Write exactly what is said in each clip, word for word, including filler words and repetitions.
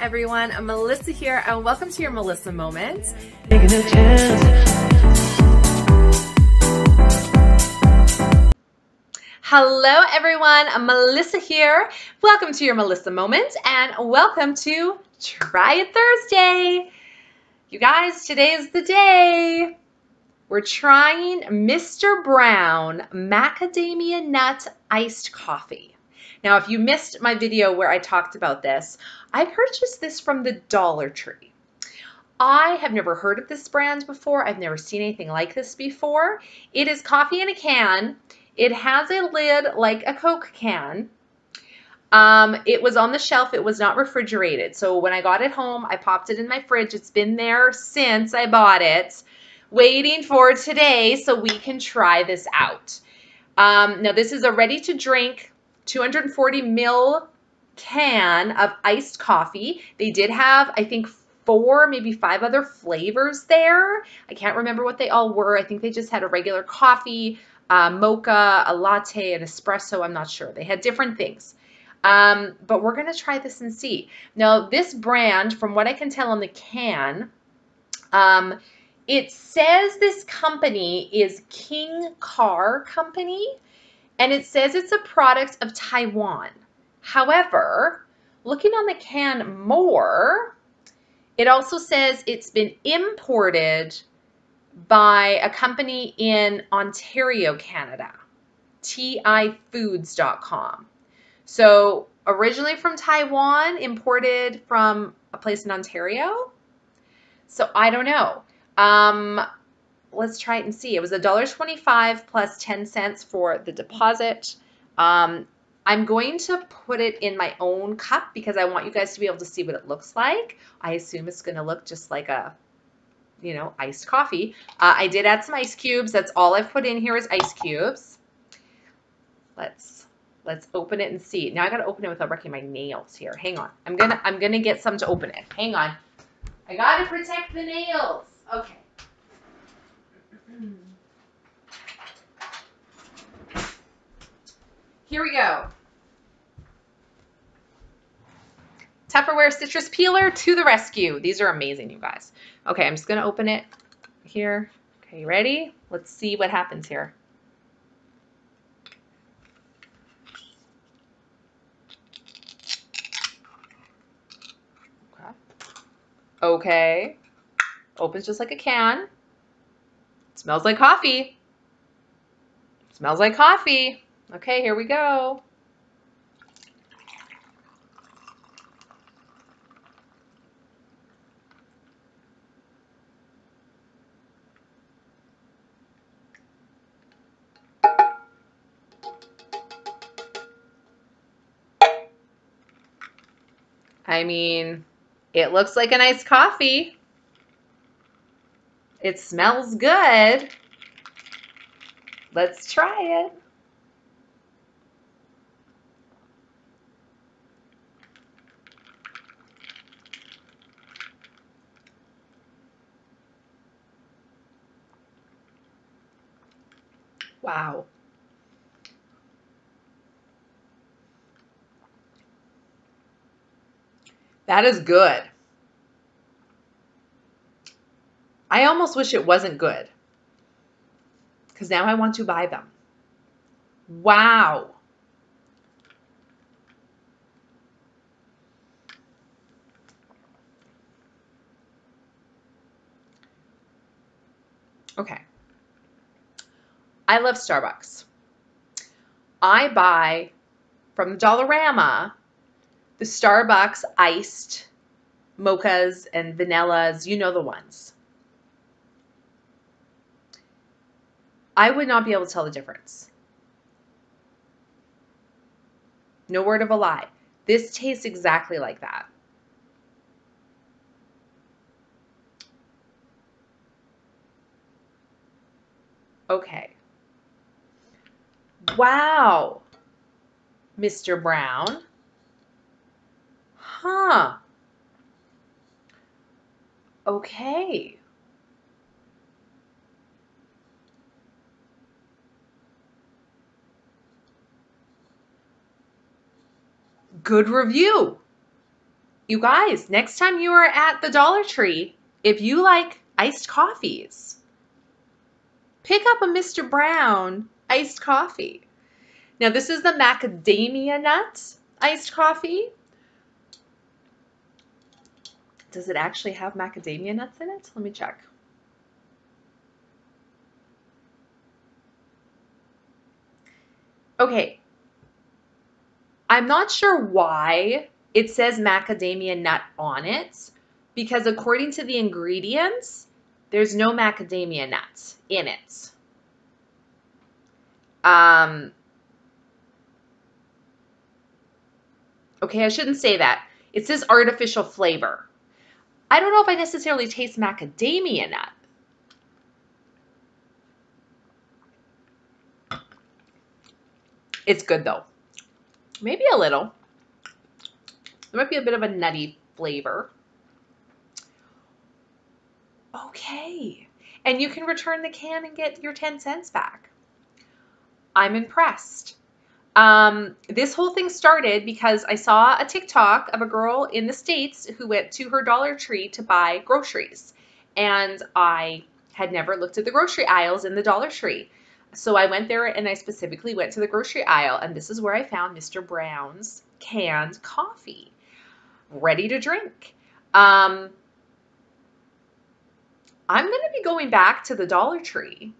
everyone, Melissa here, and welcome to your Melissa Moment. Hello everyone, Melissa here. Welcome to your Melissa Moment, and welcome to Try It Thursday. You guys, today is the day. We're trying Mister Brown macadamia nut iced coffee. Now, if you missed my video where I talked about this, I purchased this from the Dollar Tree. I have never heard of this brand before. I've never seen anything like this before. It is coffee in a can. It has a lid like a Coke can. Um, it was on the shelf. It was not refrigerated. So when I got it home, I popped it in my fridge. It's been there since I bought it, waiting for today so we can try this out. Um, now, this is a ready-to-drink two hundred forty milliliter can of iced coffee. They did have, I think, four, maybe five other flavors there. I can't remember what they all were. I think they just had a regular coffee, a mocha, a latte, an espresso. I'm not sure. They had different things. Um, but we're going to try this and see. Now, this brand, from what I can tell on the can, um, it says this company is King Car Company, and it says it's a product of Taiwan. However, looking on the can more, it also says it's been imported by a company in Ontario, Canada, tifoods dot com. So originally from Taiwan, imported from a place in Ontario. So I don't know. Um, let's try it and see. It was a dollar twenty-five plus ten cents for the deposit. Um, I'm going to put it in my own cup because I want you guys to be able to see what it looks like. I assume it's going to look just like a, you know, iced coffee. Uh, I did add some ice cubes. That's all I've put in here is ice cubes. Let's Let's open it and see. Now I gotta open it without wrecking my nails here. Hang on. I'm gonna I'm gonna get some to open it. Hang on. I gotta protect the nails. Okay. Here we go. Tupperware citrus peeler to the rescue. These are amazing, you guys. Okay, I'm just gonna open it here. Okay, you ready? Let's see what happens here. Okay, opens just like a can. It smells like coffee. It smells like coffee. Okay, here we go. I mean, it looks like a nice coffee. It smells good. Let's try it. Wow. That is good. I almost wish it wasn't good because now I want to buy them. Wow. Okay. I love Starbucks. I buy from Dollarama the Starbucks iced mochas and vanillas, you know the ones. I would not be able to tell the difference. No word of a lie. This tastes exactly like that. Okay. Wow, Mister Brown. Huh. Okay. Good review. You guys, next time you are at the Dollar Tree, if you like iced coffees, pick up a Mister Brown iced coffee. Now, this is the macadamia nut iced coffee. Does it actually have macadamia nuts in it? Let me check. Okay. I'm not sure why it says macadamia nut on it, because according to the ingredients, there's no macadamia nut in it. Um, okay, I shouldn't say that. It says artificial flavor. I don't know if I necessarily taste macadamia nut. It's good though. Maybe a little. There might be a bit of a nutty flavor. Okay. And you can return the can and get your ten cents back. I'm impressed. Um, this whole thing started because I saw a TikTok of a girl in the States who went to her Dollar Tree to buy groceries. And I had never looked at the grocery aisles in the Dollar Tree. So I went there and I specifically went to the grocery aisle, and this is where I found Mister Brown's canned coffee, ready to drink. Um, I'm going to be going back to the Dollar Tree,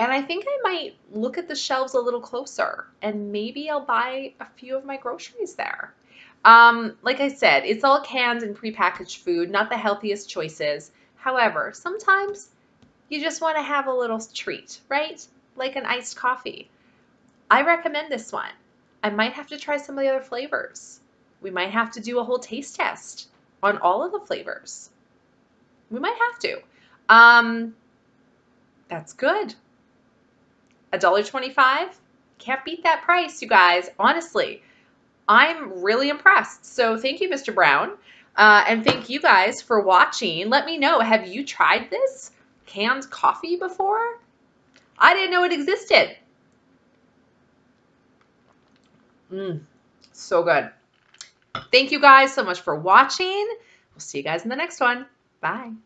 and I think I might look at the shelves a little closer, and maybe I'll buy a few of my groceries there. Um, like I said, it's all canned and prepackaged food, not the healthiest choices. However, sometimes you just want to have a little treat, right? Like an iced coffee. I recommend this one. I might have to try some of the other flavors. We might have to do a whole taste test on all of the flavors. We might have to. Um, that's good. a dollar twenty-five? Can't beat that price, you guys. Honestly, I'm really impressed. So thank you, Mister Brown. Uh, and thank you guys for watching. Let me know, have you tried this canned coffee before? I didn't know it existed. Mmm, so good. Thank you guys so much for watching. We'll see you guys in the next one. Bye.